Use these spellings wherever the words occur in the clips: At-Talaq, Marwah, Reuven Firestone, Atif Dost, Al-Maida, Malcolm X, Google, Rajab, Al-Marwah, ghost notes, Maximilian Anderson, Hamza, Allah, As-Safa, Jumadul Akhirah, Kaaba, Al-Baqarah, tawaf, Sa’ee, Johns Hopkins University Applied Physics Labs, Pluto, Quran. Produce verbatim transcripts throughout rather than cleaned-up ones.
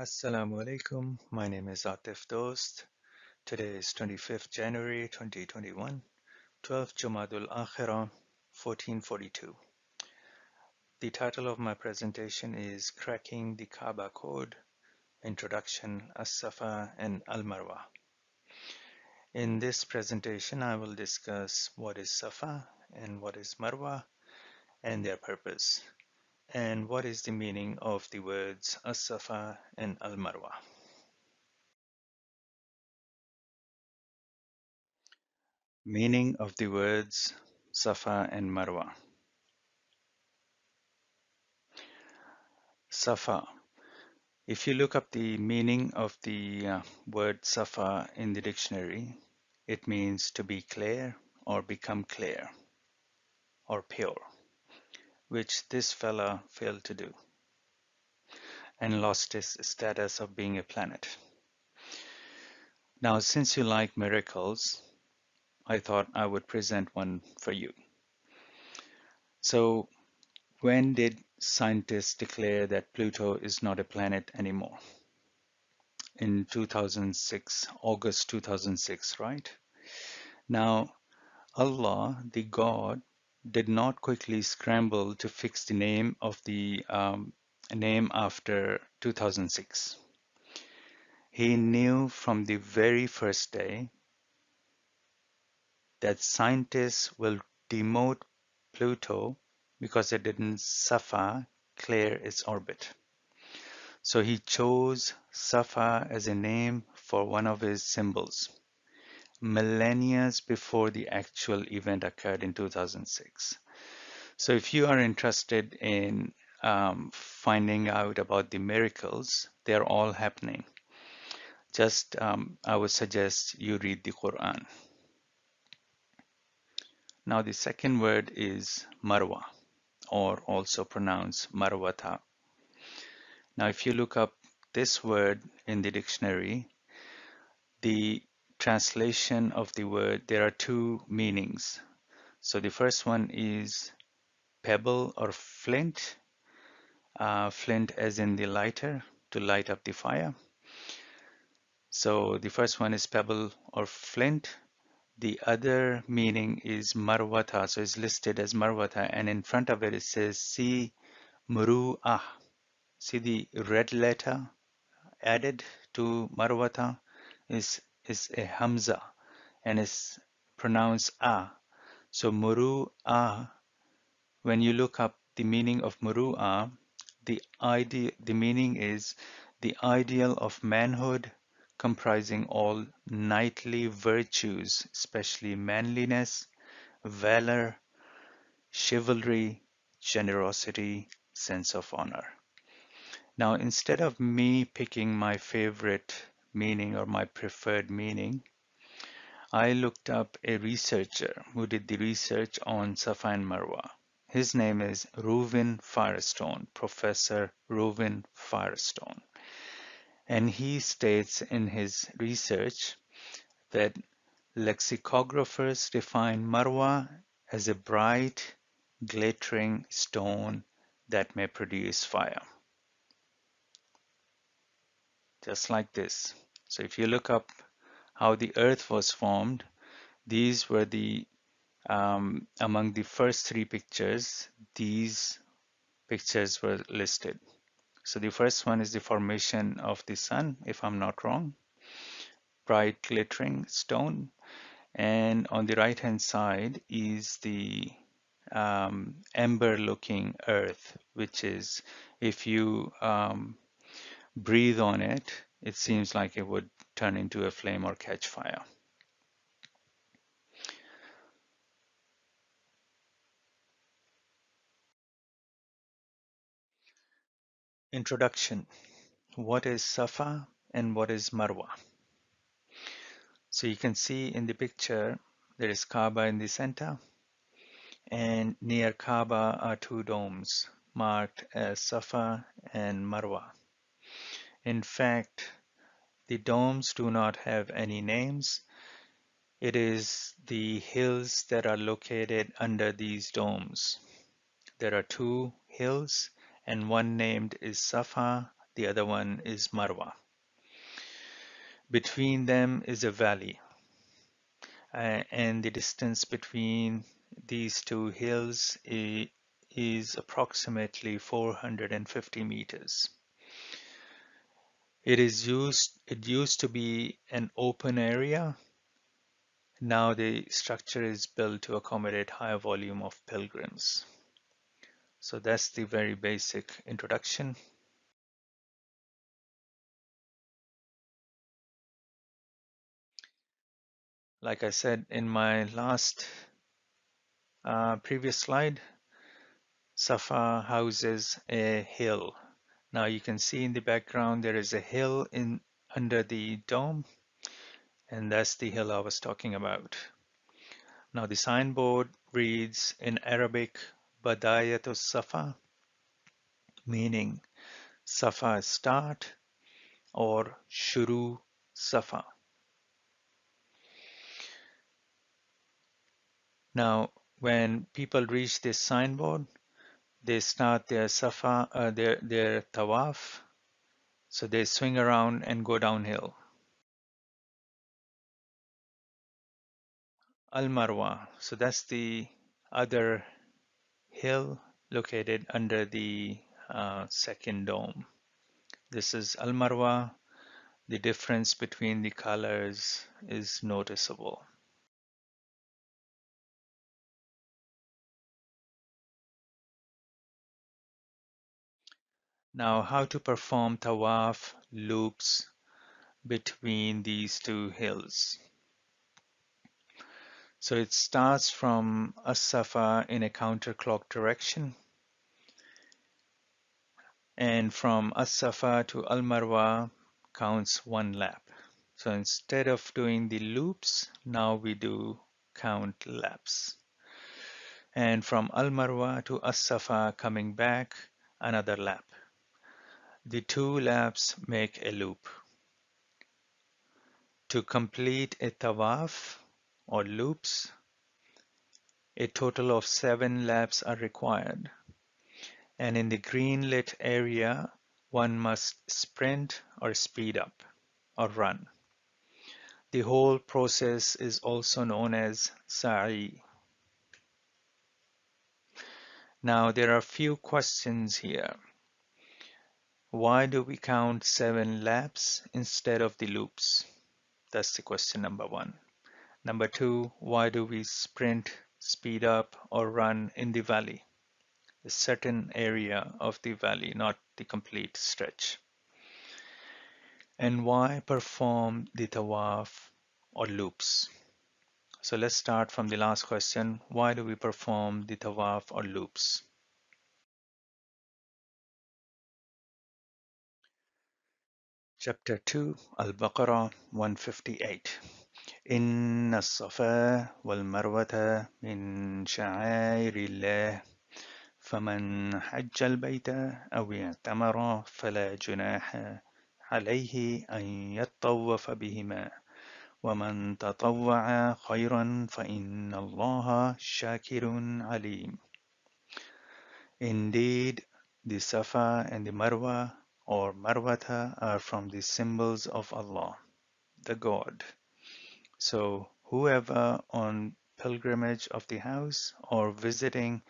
Assalamu alaikum, my name is Atif Dost. Today is twenty-fifth January twenty twenty-one, twelfth Jumadul Akhirah, fourteen forty-two. The title of my presentation is Cracking the Kaaba Code, Introduction, As-Safa and Al-Marwah. In this presentation, I will discuss what is Safa and what is Marwah and their purpose, and what is the meaning of the words As-Safa and Al-Marwah. Meaning of the words Safa and Marwah. Safa. If you look up the meaning of the uh, word Safa in the dictionary, it means to be clear or become clear or pure, which this fella failed to do and lost his status of being a planet. Now, since you like miracles, I thought I would present one for you. So, when did scientists declare that Pluto is not a planet anymore? In two thousand six, August two thousand six, right? Now, Allah, the God, did not quickly scramble to fix the name of the um, name after two thousand six. He knew from the very first day that scientists will demote Pluto because it didn't Safa clear its orbit. So he chose Safa as a name for one of his symbols, millennia before the actual event occurred in two thousand six. So if you are interested in um, finding out about the miracles, they're all happening. Just um, I would suggest you read the Quran. Now the second word is Marwah, or also pronounced Marwata. Now if you look up this word in the dictionary, the translation of the word, there are two meanings. So the first one is pebble or flint, uh, flint as in the lighter, to light up the fire. So the first one is pebble or flint. The other meaning is marwata, so it's listed as marwata, and in front of it it says see Muru ah. See the red letter added to marwata is is a Hamza and is pronounced ah. So Muru ah, when you look up the meaning of Muru ah, the idea, the meaning is the ideal of manhood, comprising all knightly virtues, especially manliness, valor, chivalry, generosity, sense of honor. Now, instead of me picking my favorite meaning or my preferred meaning, I looked up a researcher who did the research on Safa and Marwah. His name is Reuven Firestone, Professor Reuven Firestone. And he states in his research that lexicographers define Marwah as a bright, glittering stone that may produce fire. Just like this. So if you look up how the earth was formed, these were the, um, among the first three pictures, these pictures were listed. So the first one is the formation of the sun, if I'm not wrong, bright glittering stone. And on the right hand side is the um, amber looking earth, which is, if you um, breathe on it, it seems like it would turn into a flame or catch fire. Introduction. What is Safa and what is Marwah? So you can see in the picture there is Kaaba in the center, and near Kaaba are two domes marked as Safa and Marwah. In fact, the domes do not have any names. It is the hills that are located under these domes. There are two hills, and one named is Safa, The other one is Marwah. Between them is a valley. Uh, and the distance between these two hills is approximately four hundred fifty meters. It is used, it used to be an open area. Now the structure is built to accommodate high volume of pilgrims. So that's the very basic introduction. Like I said in my last uh, previous slide, Safa houses a hill. Now you can see in the background there is a hill in under the dome, and that's the hill I was talking about. Now the signboard reads in Arabic, Badayatul Safa, meaning Safa start or Shuru Safa. Now, when people reach this signboard, they start their safa, uh, their their tawaf. So they swing around and go downhill. Al-Marwah. So that's the other hill located under the uh, second dome. This is Al-Marwah. The difference between the colors is noticeable. Now, how to perform tawaf loops between these two hills. So it starts from As-Safa in a counterclock direction. And from As-Safa to Al-Marwah counts one lap. So instead of doing the loops, now we do count laps. And from Al-Marwah to As-Safa coming back, another lap. The two laps make a loop. To complete a tawaf or loops, a total of seven laps are required. And in the green lit area, one must sprint or speed up or run. The whole process is also known as sai. Now there are a few questions here. Why do we count seven laps instead of the loops? That's the question number one. Number two, why do we sprint, speed up, or run in the valley? A certain area of the valley, not the complete stretch. And why perform the tawaf or loops? So let's start from the last question. Why do we perform the tawaf or loops? Chapter two, Al-Baqarah one fifty-eight. Inna as-Safa wal-Marwata min sha'airillah, faman hajja al-bayta aw i'tamara fala junaha alayhi an yattawwafa bihima, wa man tatawwa'a khayran fa inna Allaha shakirun alim. Indeed, the Safa and the Marwa or Marwata are from the symbols of Allah, the God. So whoever on pilgrimage of the house or visiting,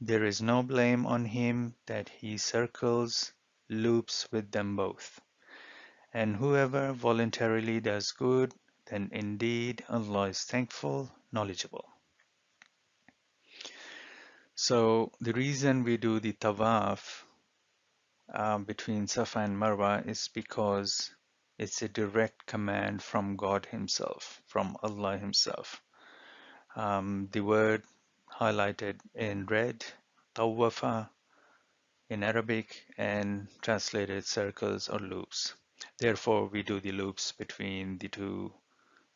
there is no blame on him that he circles, loops with them both. And whoever voluntarily does good, then indeed Allah is thankful, knowledgeable. So the reason we do the tawaf Uh, between Safa and Marwa is because it's a direct command from God himself, from Allah himself. Um, the word highlighted in red, tawwafa in Arabic, and translated circles or loops. Therefore, we do the loops between the two,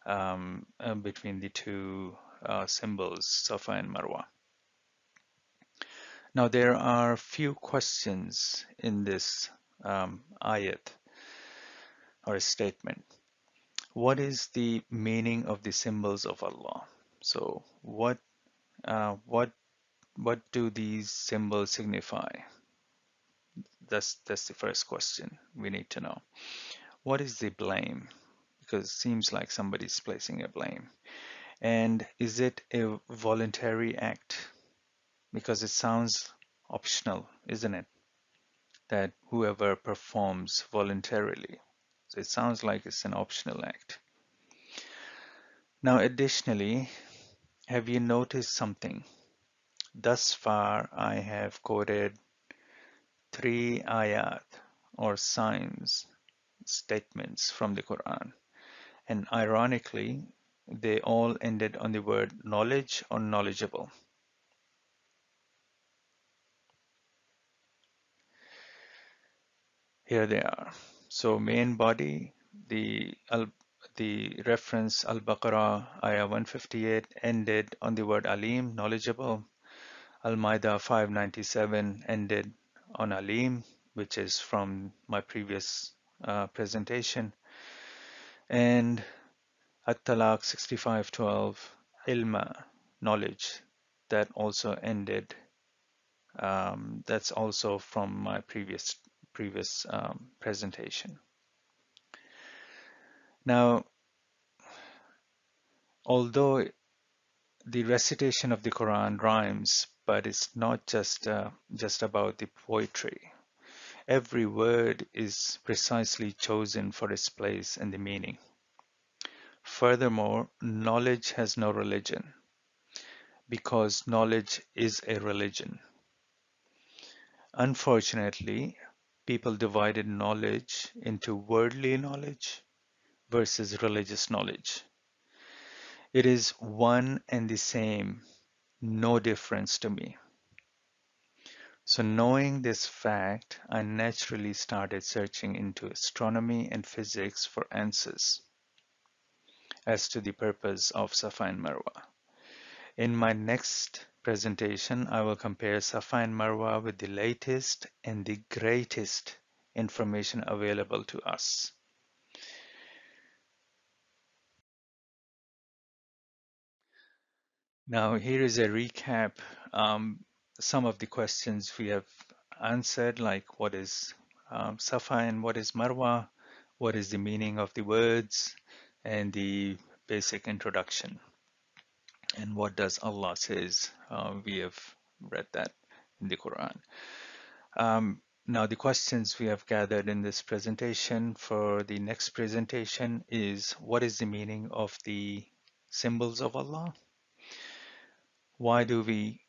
um, uh, between the two uh, symbols, Safa and Marwa. Now there are few questions in this um, ayat or statement. What is the meaning of the symbols of Allah? So what uh, what what do these symbols signify? that's that's the first question we need to know. What is the blame? Because it seems like somebody's placing a blame. And is it a voluntary act? Because it sounds optional, isn't it? That whoever performs voluntarily. So it sounds like it's an optional act. Now, additionally, have you noticed something? Thus far, I have quoted three ayat or signs, statements from the Quran. And ironically, they all ended on the word knowledge or knowledgeable. Here they are. So main body, the al the reference Al-Baqarah ayah one fifty-eight ended on the word alim, knowledgeable. Al-Maida five ninety-seven ended on alim, which is from my previous uh, presentation. And At-Talaq sixty-five twelve, ilma, knowledge, that also ended, um, that's also from my previous previous um, presentation. Now, although the recitation of the Quran rhymes, but it's not just uh, just about the poetry. Every word is precisely chosen for its place and the meaning. Furthermore, knowledge has no religion, because knowledge is a religion. Unfortunately, people divided knowledge into worldly knowledge versus religious knowledge. It is one and the same, no difference to me. So knowing this fact, I naturally started searching into astronomy and physics for answers as to the purpose of Safa and Marwah. In my next presentation, I will compare Safa and Marwah with the latest and the greatest information available to us. Now, here is a recap. Um, some of the questions we have answered, like what is um, Safa and what is Marwah, what is the meaning of the words, and the basic introduction, and what does Allah says. Uh, we have read that in the Quran. Um, now, the questions we have gathered in this presentation for the next presentation is, what is the meaning of the symbols of Allah? Why do we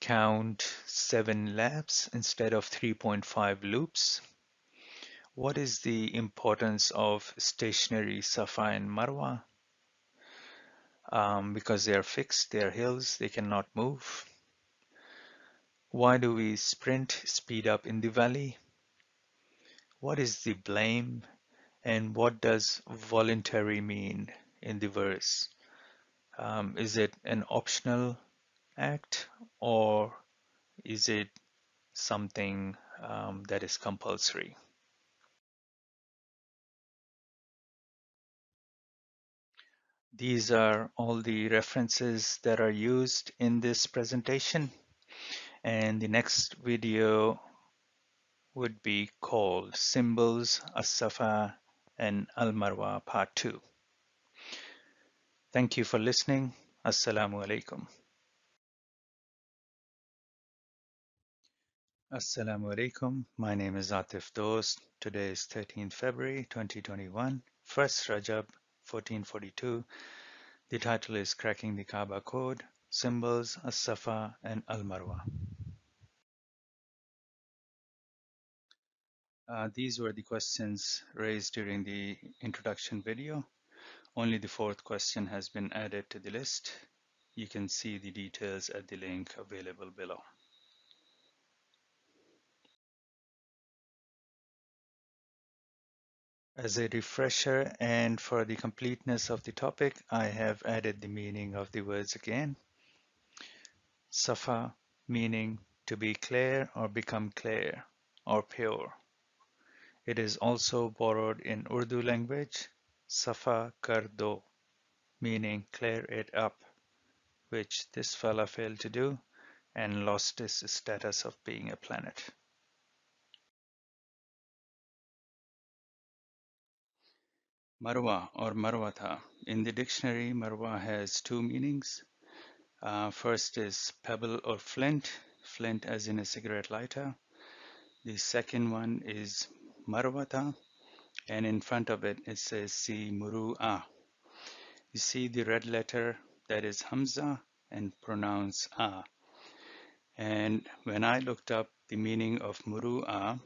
count seven laps instead of three point five loops? What is the importance of stationary Safa and Marwah? Um, because they are fixed, they are hills, they cannot move. Why do we sprint, speed up in the valley? What is the blame? And what does voluntary mean in the verse? Um, is it an optional act, or is it something um, that is compulsory? These are all the references that are used in this presentation, and the next video would be called Symbols, As-Safa and Al-Marwah Part two. Thank you for listening. Assalamu alaikum. Assalamu alaikum. My name is Atif Dost. Today is thirteenth February twenty twenty-one, first Rajab fourteen forty-two. The title is Cracking the Kaaba Code, Symbols, As-Safa and Al-Marwah. Uh, these were the questions raised during the introduction video. Only the fourth question has been added to the list. You can see the details at the link available below. As a refresher and for the completeness of the topic, I have added the meaning of the words again. Safa, meaning to be clear or become clear or pure. It is also borrowed in Urdu language, Safa kar do, meaning clear it up, which this fella failed to do and lost its status of being a planet. Marwah or Marwata. In the dictionary, Marwah has two meanings. Uh, first is pebble or flint, flint as in a cigarette lighter. The second one is Marwata, and in front of it, it says see Muru ah. You see the red letter that is Hamza and pronounce ah. And when I looked up the meaning of Marwah,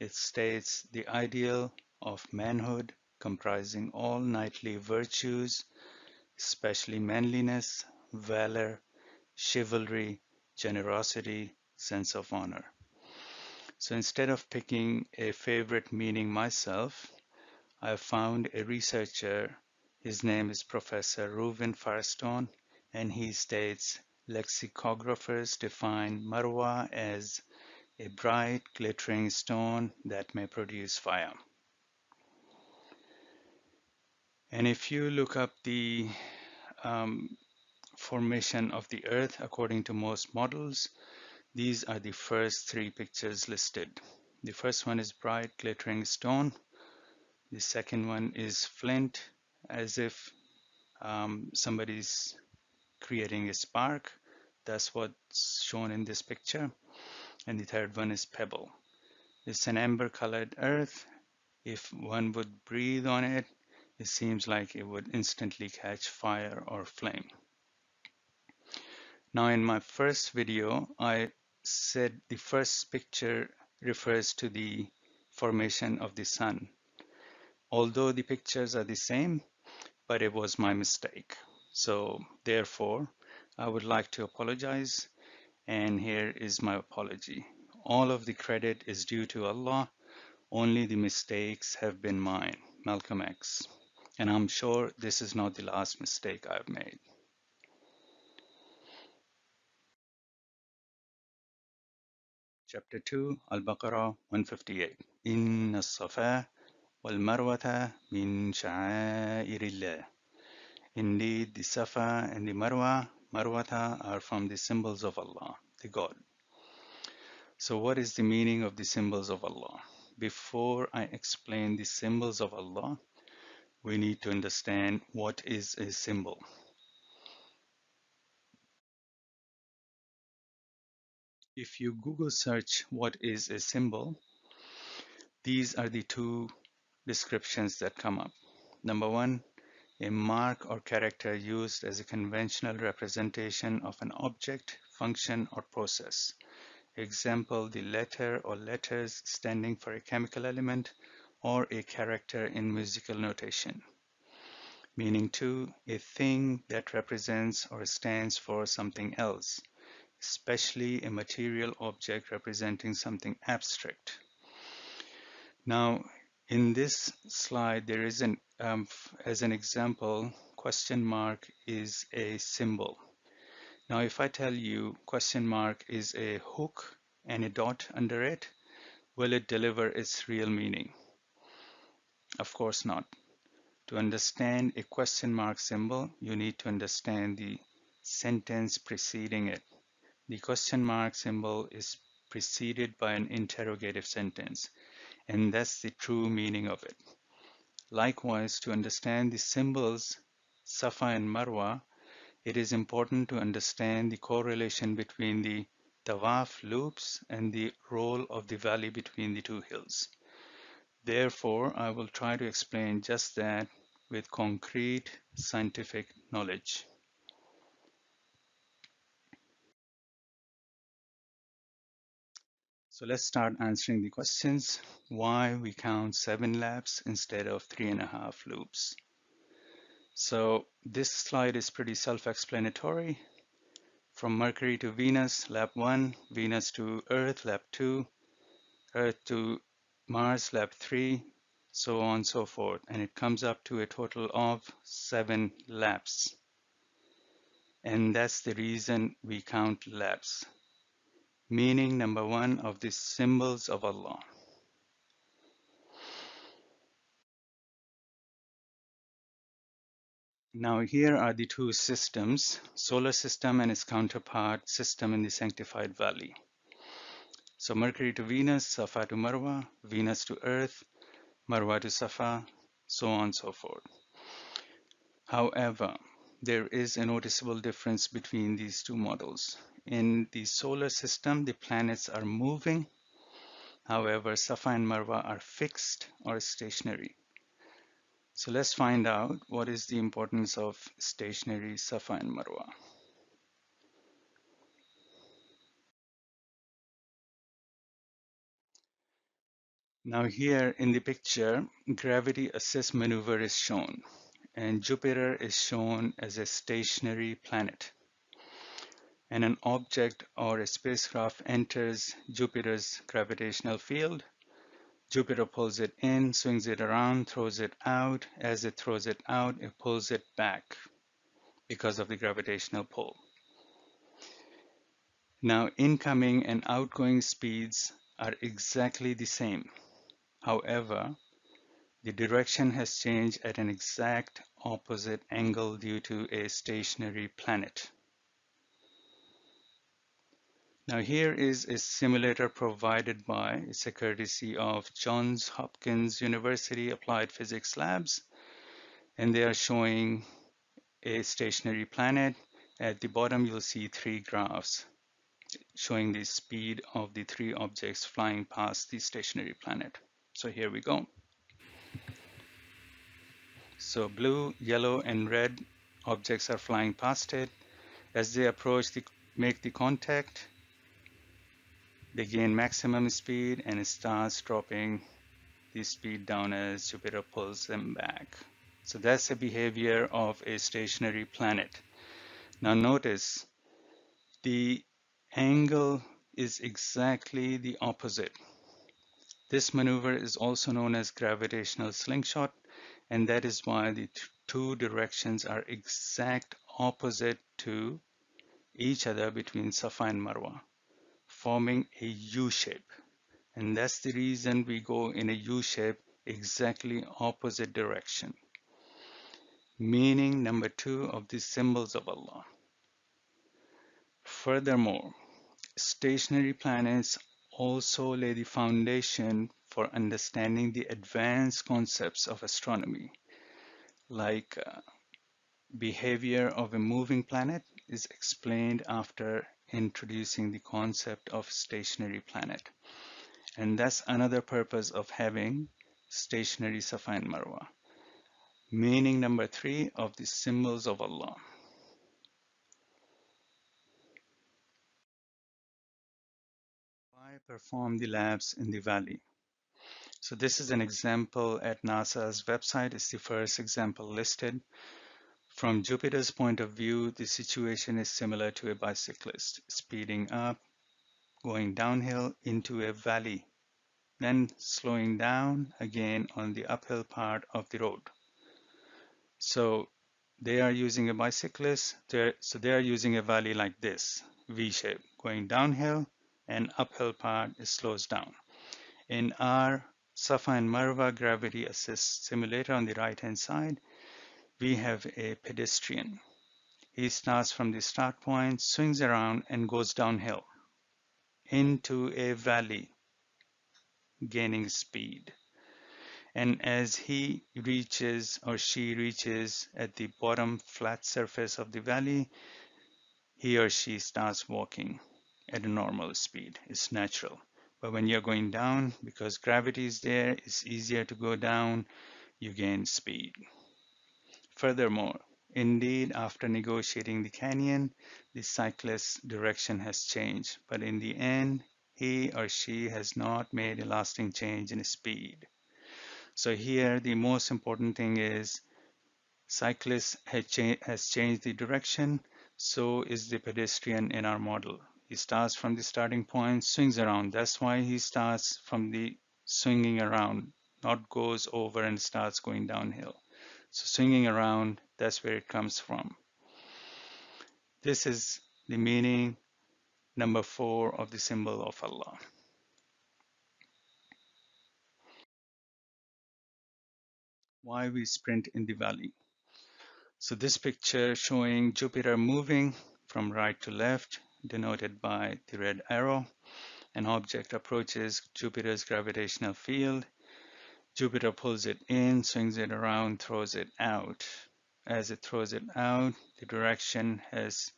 it states the ideal of manhood comprising all knightly virtues, especially manliness, valor, chivalry, generosity, sense of honor. So instead of picking a favorite meaning myself, I found a researcher. His name is Professor Reuven Firestone, and he states lexicographers define Marwah as a bright, glittering stone that may produce fire. And if you look up the um, formation of the earth, according to most models, these are the first three pictures listed. The first one is bright, glittering stone. The second one is flint, as if um, somebody's creating a spark. That's what's shown in this picture. And the third one is pebble. It's an amber colored earth. If one would breathe on it, it seems like it would instantly catch fire or flame. Now in my first video, I said the first picture refers to the formation of the sun. Although the pictures are the same, but it was my mistake. So therefore, I would like to apologize, and here is my apology. All of the credit is due to Allah, only the mistakes have been mine, Malcolm X. And I'm sure this is not the last mistake I've made. Chapter two, Al-Baqarah one fifty-eight. Inna as-Safa wal-Marwata min sha'airillah. Indeed, the Safa and the Marwa, Marwata, are from the symbols of Allah, the God. So what is the meaning of the symbols of Allah? Before I explain the symbols of Allah, we need to understand what is a symbol. If you Google search what is a symbol, these are the two descriptions that come up. Number one, a mark or character used as a conventional representation of an object, function, or process. Example, the letter or letters standing for a chemical element or a character in musical notation. Meaning two, a thing that represents or stands for something else, especially a material object representing something abstract. Now, in this slide, there is an, um, as an example, question mark is a symbol. Now, if I tell you question mark is a hook and a dot under it, will it deliver its real meaning? Of course not. To understand a question mark symbol, you need to understand the sentence preceding it. The question mark symbol is preceded by an interrogative sentence, and that's the true meaning of it. Likewise, to understand the symbols Safa and Marwa, it is important to understand the correlation between the tawaf loops and the role of the valley between the two hills. Therefore, I will try to explain just that with concrete scientific knowledge. So let's start answering the questions. Why we count seven laps instead of three and a half loops? So this slide is pretty self-explanatory. From Mercury to Venus, lap one, Venus to Earth, lap two, Earth to Mars, lap three, so on and so forth. And it comes up to a total of seven laps. And that's the reason we count laps. Meaning number one of the symbols of Allah. Now here are the two systems, solar system and its counterpart system in the sanctified valley. So Mercury to Venus, Safa to Marwa, Venus to Earth, Marwa to Safa, so on and so forth. However, there is a noticeable difference between these two models. In the solar system, the planets are moving. However, Safa and Marwa are fixed or stationary. So let's find out what is the importance of stationary Safa and Marwa. Now here in the picture, gravity assist maneuver is shown, and Jupiter is shown as a stationary planet. And an object or a spacecraft enters Jupiter's gravitational field. Jupiter pulls it in, swings it around, throws it out. As it throws it out, it pulls it back because of the gravitational pull. Now, incoming and outgoing speeds are exactly the same. However, the direction has changed at an exact opposite angle due to a stationary planet. Now here is a simulator provided by, it's a courtesy of Johns Hopkins University Applied Physics Labs, and they are showing a stationary planet. At the bottom you'll see three graphs showing the speed of the three objects flying past the stationary planet. So here we go. So blue, yellow and red objects are flying past it. As they approach the make the contact, they gain maximum speed and it starts dropping the speed down as Jupiter pulls them back. So that's the behavior of a stationary planet. Now notice the angle is exactly the opposite. This maneuver is also known as gravitational slingshot, and that is why the two directions are exact opposite to each other between Safa and Marwa, forming a U shape. And that's the reason we go in a U shape, exactly opposite direction. Meaning number two of the symbols of Allah. Furthermore, stationary planets also lay the foundation for understanding the advanced concepts of astronomy, like uh, behavior of a moving planet is explained after introducing the concept of stationary planet. And that's another purpose of having stationary Safa and Marwa. Meaning number three of the symbols of Allah. Why perform the labs in the valley? So this is an example at NASA's website. It's the first example listed. From Jupiter's point of view, the situation is similar to a bicyclist speeding up, going downhill into a valley, then slowing down again on the uphill part of the road. So they are using a bicyclist, so they are using a valley like this, V-shape, going downhill and uphill part it slows down. In our Safa and Marwa gravity assist simulator on the right hand side, we have a pedestrian. He starts from the start point, swings around and goes downhill into a valley, gaining speed. And as he reaches or she reaches at the bottom flat surface of the valley, he or she starts walking at a normal speed. It's natural. But when you're going down, because gravity is there, it's easier to go down, you gain speed. Furthermore, indeed, after negotiating the canyon, the cyclist's direction has changed, but in the end, he or she has not made a lasting change in speed. So here, the most important thing is cyclist has, cha has changed the direction, so is the pedestrian in our model. He starts from the starting point, swings around. That's why he starts from the swinging around, not goes over and starts going downhill. So swinging around, that's where it comes from. This is the meaning number four of the symbol of Allah. Why we sprint in the valley? So this picture showing Jupiter moving from right to left, denoted by the red arrow. An object approaches Jupiter's gravitational field. Jupiter pulls it in, swings it around, throws it out. As it throws it out, the direction has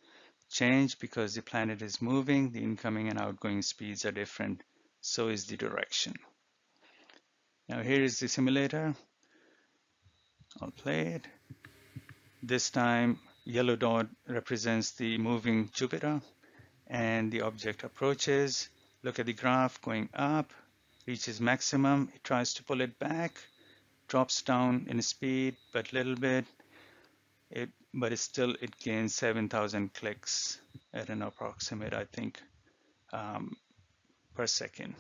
changed because the planet is moving. The incoming and outgoing speeds are different. So is the direction. Now here is the simulator. I'll play it. This time, yellow dot represents the moving Jupiter, and the object approaches. Look at the graph going up, reaches maximum. It tries to pull it back, drops down in speed, but little bit. It, but it still it gains seven thousand clicks at an approximate, I think, um, per second.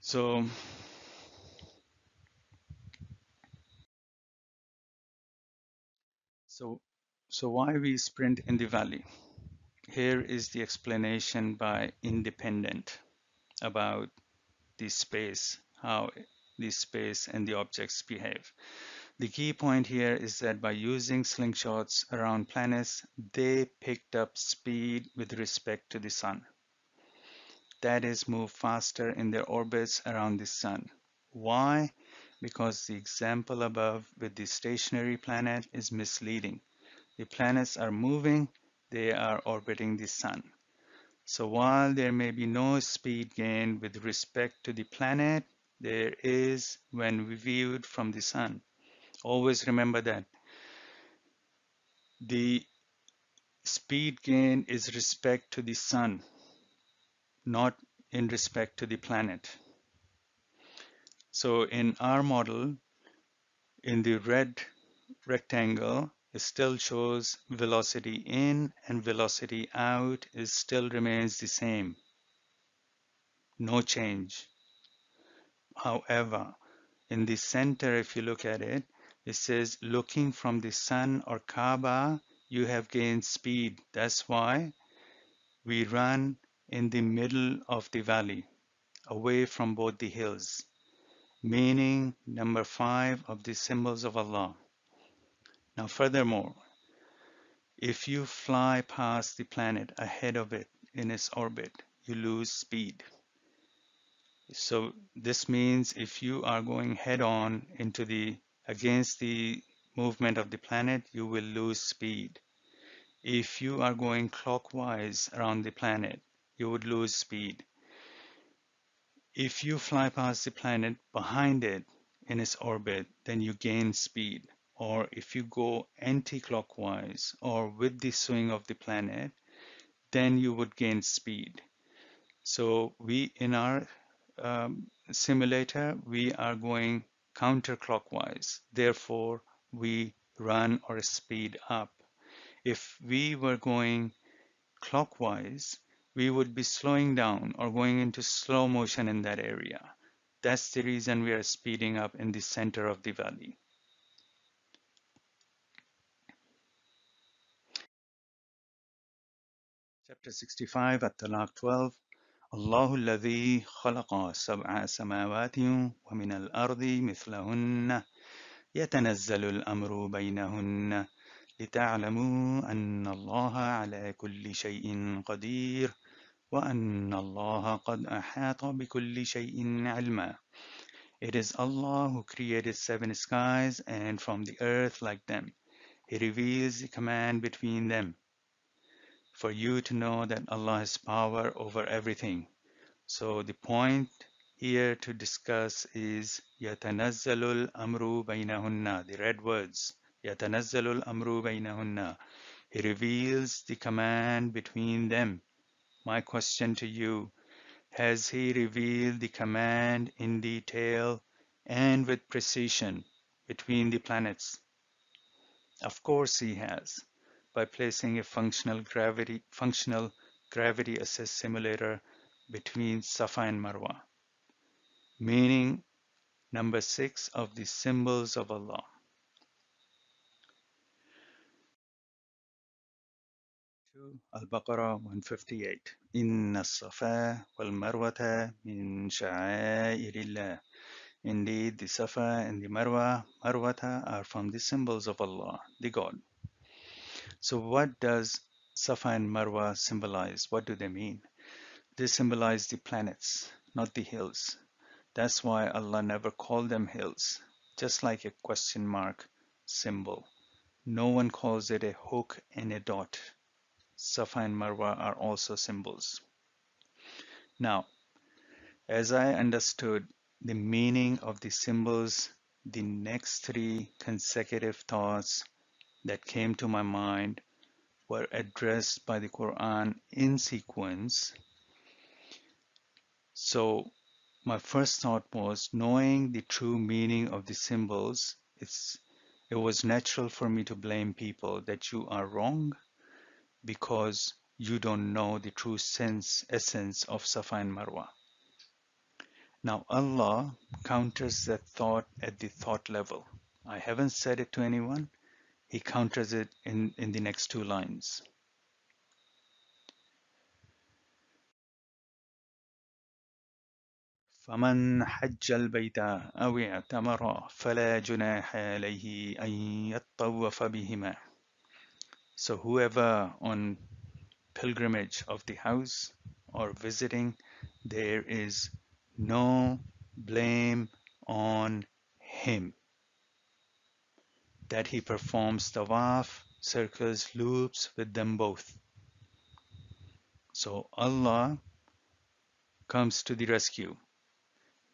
So. So, so why we sprint in the valley? Here is the explanation by Independent about the space, how the space and the objects behave. The key point here is that by using slingshots around planets, they picked up speed with respect to the sun. That is, move faster in their orbits around the sun. Why? Because the example above with the stationary planet is misleading. The planets are moving, they are orbiting the sun. So while there may be no speed gain with respect to the planet, there is when viewed from the sun. Always remember that. The speed gain is respect to the sun, not in respect to the planet. So in our model, in the red rectangle, it still shows velocity in, and velocity out is still remains the same. No change. However, in the center, if you look at it, it says looking from the sun or Kaaba, you have gained speed. That's why we run in the middle of the valley, away from both the hills. Meaning number five of the symbols of Allah. Now furthermore, if you fly past the planet ahead of it in its orbit, you lose speed. So this means if you are going head on into the against the movement of the planet, you will lose speed. If you are going clockwise around the planet, you would lose speed. If you fly past the planet behind it in its orbit, then you gain speed. Or if you go anti-clockwise or with the swing of the planet, then you would gain speed. So we in our um, simulator, we are going counterclockwise. Therefore, we run or speed up. If we were going clockwise, we would be slowing down or going into slow motion in that area. That's the reason we are speeding up in the center of the valley. Chapter sixty-five, At-Talaq twelve. Allahu alladhi khalaqa sab'a samawatin wa min al-ardi mithlahunna yatanazzalu al-amru baynahunna لِتَعْلَمُوا أَنَّ اللَّهَ عَلَى كُلِّ شَيْءٍ قَدِيرٌ وَأَنَّ اللَّهَ قَدْ أَحَاطَ بِكُلِّ شَيْءٍ عِلْمًا. It is Allah who created seven skies and from the earth like them. He reveals the command between them. For you to know that Allah has power over everything. So the point here to discuss is يَتَنَزَّلُ الْأَمْرُ بَيْنَهُنَّ, the red words. يَتَنَزَّلُ الْأَمْرُ بَيْنَهُنَّ. He reveals the command between them. My question to you, has he revealed the command in detail and with precision between the planets? Of course he has, by placing a functional gravity, functional gravity assist simulator between Safa and Marwah, meaning number six of the symbols of Allah. Al-Baqarah one fifty-eight. Inna as-Safa wal-Marwata min sha'airillah. Indeed, the Safa and the Marwa, Marwata are from the symbols of Allah, the God. So what does Safa and Marwa symbolize? What do they mean? They symbolize the planets, not the hills. That's why Allah never called them hills, just like a question mark symbol. No one calls it a hook and a dot. Safa and Marwa are also symbols. Now, as I understood the meaning of the symbols, the next three consecutive thoughts that came to my mind were addressed by the Quran in sequence. So my first thought was, knowing the true meaning of the symbols, it's, it was natural for me to blame people that you are wrong because you don't know the true sense, essence of Safa and Marwa. Now Allah counters that thought at the thought level. I haven't said it to anyone. He counters it in, in the next two lines. فَمَنْ حَجَّ الْبَيْتَ أَوِ اعْتَمَرَ فَلَا جُنَاحَ عَلَيْهِ أَنْ يَطَّوَّفَ بِهِمَا. So whoever on pilgrimage of the house or visiting, there is no blame on him that he performs tawaf, circles, loops with them both. So Allah comes to the rescue.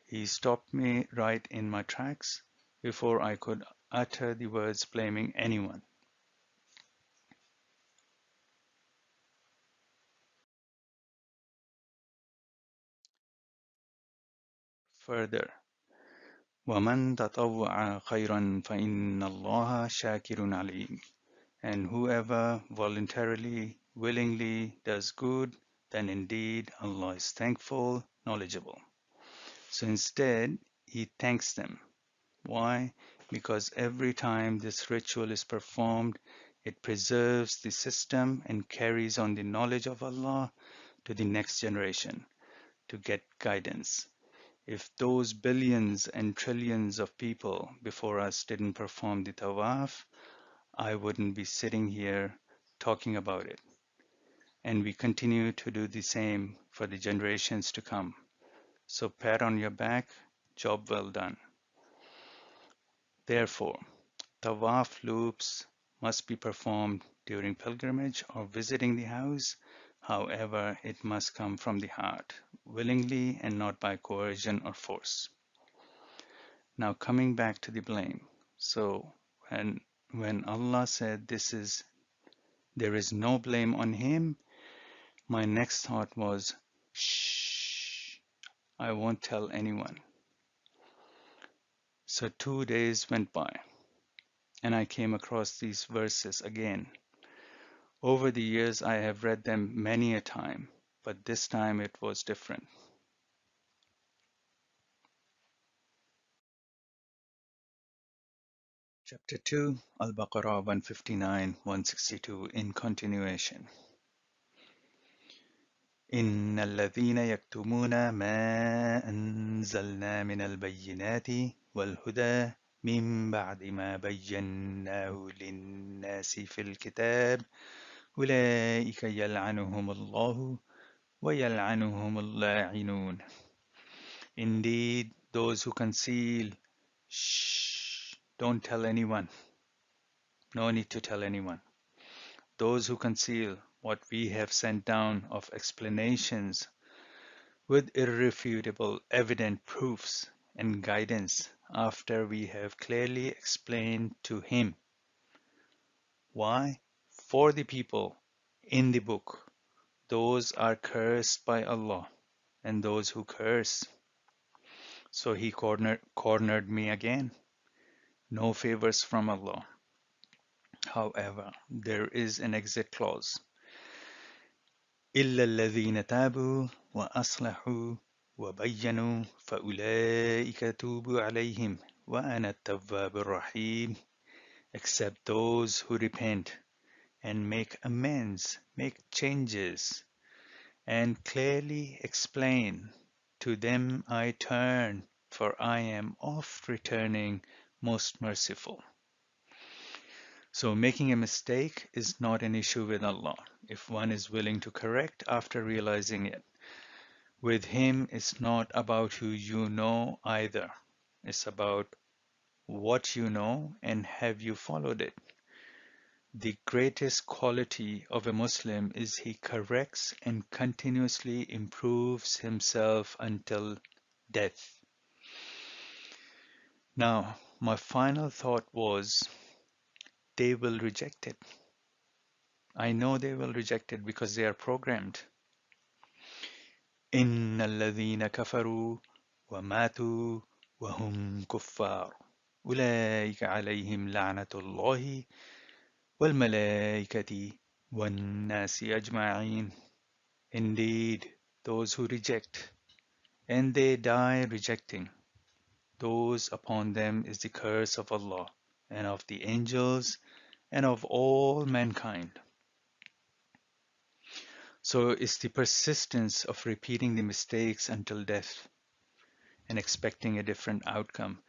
He stopped me right in my tracks before I could utter the words blaming anyone. Further, وَمَنْ تَطَوَّعَ خَيْرًا فَإِنَّ اللَّهَ شَاكِرٌ عَلِيمٌ. And whoever voluntarily, willingly does good, then indeed Allah is thankful, knowledgeable. So instead, He thanks them. Why? Because every time this ritual is performed, it preserves the system and carries on the knowledge of Allah to the next generation to get guidance. If those billions and trillions of people before us didn't perform the tawaf, I wouldn't be sitting here talking about it. And we continue to do the same for the generations to come. So pat on your back, job well done. Therefore, tawaf loops must be performed during pilgrimage or visiting the house. However, it must come from the heart, willingly and not by coercion or force. Now coming back to the blame. So when, when Allah said this is, there is no blame on him, my next thought was, shh, I won't tell anyone. So two days went by and I came across these verses again. Over the years, I have read them many a time, but this time it was different. Chapter two, Al-Baqarah one fifty-nine to one sixty-two, in continuation. إِنَّ الَّذِينَ يَكْتُمُونَ مَا أَنزَلْنَا مِنَ الْبَيِّنَاتِ وَالْهُدَى مِنْ بَعْدِ مَا بَيَّنَّاهُ لِلنَّاسِ فِي الْكِتَابِ أولئك يلعنهم الله ويلعنهم اللاعنون. Indeed, those who conceal, shh, don't tell anyone. No need to tell anyone. Those who conceal what we have sent down of explanations with irrefutable evident proofs and guidance after we have clearly explained to him. Why? For the people in the book, those are cursed by Allah, and those who curse. So he cornered, cornered me again. No favors from Allah. However, there is an exit clause. إِلَّا الَّذِينَ تَابُوا وَأَصْلَحُوا وَبَيَّنُوا فَأُولَٰئِكَ تُوبُ عَلَيْهِمْ وَأَنَا التَّوَّابُ الرَّحِيمُ. Except those who repent and make amends, make changes, and clearly explain, to them I turn, for I am oft returning, most merciful. So making a mistake is not an issue with Allah, if one is willing to correct after realizing it. With him, it's not about who you know either. It's about what you know and have you followed it. The greatest quality of a Muslim is he corrects and continuously improves himself until death. Now, my final thought was, they will reject it. I know they will reject it because they are programmed. إِنَّ الَّذِينَ كَفَرُوا وَمَاتُوا وَهُمْ كُفَّارٌ أُولَٰئِكَ عَلَيْهِمْ لَعْنَةُ اللَّهِ وَالْمَلَائِكَةِ وَالنَّاسِ أَجْمَعِينَ. Indeed, those who reject, and they die rejecting, those upon them is the curse of Allah, and of the angels, and of all mankind. So it's the persistence of repeating the mistakes until death and expecting a different outcome.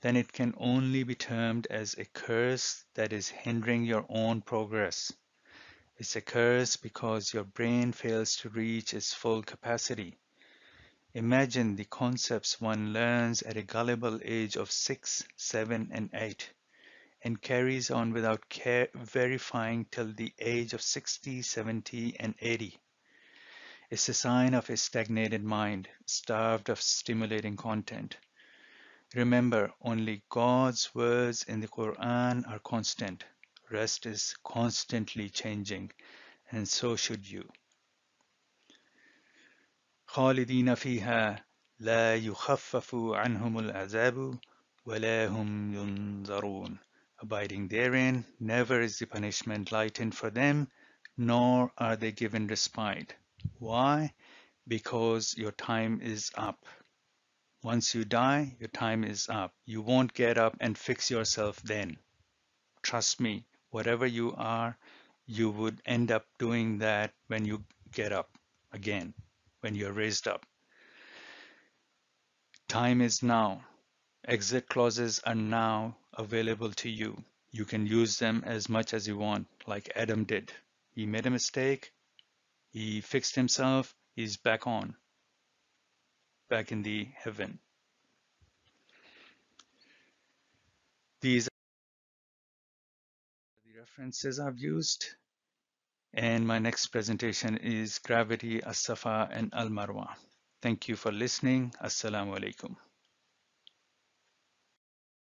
Then it can only be termed as a curse that is hindering your own progress. It's a curse because your brain fails to reach its full capacity. Imagine the concepts one learns at a gullible age of six, seven, and eight, and carries on without care verifying till the age of sixty, seventy, and eighty. It's a sign of a stagnated mind, starved of stimulating content. Remember, only God's words in the Quran are constant. Rest is constantly changing, and so should you. خَالِدِينَ فِيهَا لَا يُخَفَّفُ عَنْهُمُ الْعَذَابُ وَلَا هُمْ يُنْظَرُونَ. Abiding therein, never is the punishment lightened for them, nor are they given respite. Why? Because your time is up. Once you die, your time is up. You won't get up and fix yourself then. Trust me, whatever you are, you would end up doing that when you get up again, when you're raised up. Time is now. Exit clauses are now available to you. You can use them as much as you want, like Adam did. He made a mistake, he fixed himself, he's back on, back in the heaven. These are the references I've used, and my next presentation is Gravity, As-Safa, and Al-Marwah. Thank you for listening. Assalamu alaikum.